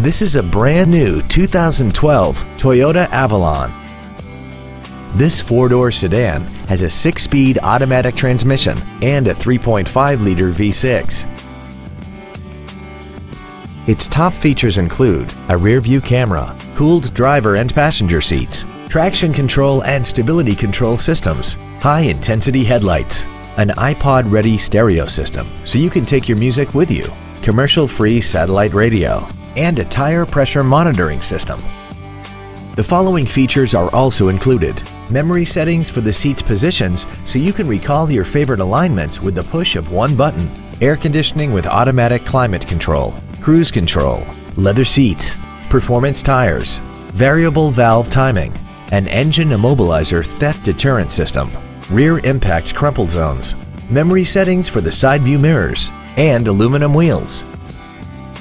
This is a brand new 2012 Toyota Avalon. This four-door sedan has a six-speed automatic transmission and a 3.5-liter V6. Its top features include a rear-view camera, cooled driver and passenger seats, traction control and stability control systems, high-intensity headlights, an iPod-ready stereo system so you can take your music with you, commercial-free satellite radio, and a tire pressure monitoring system. The following features are also included: memory settings for the seat's positions so you can recall your favorite alignments with the push of one button, air conditioning with automatic climate control, cruise control, leather seats, performance tires, variable valve timing, an engine immobilizer theft deterrent system, rear impact crumple zones, memory settings for the side view mirrors, and aluminum wheels.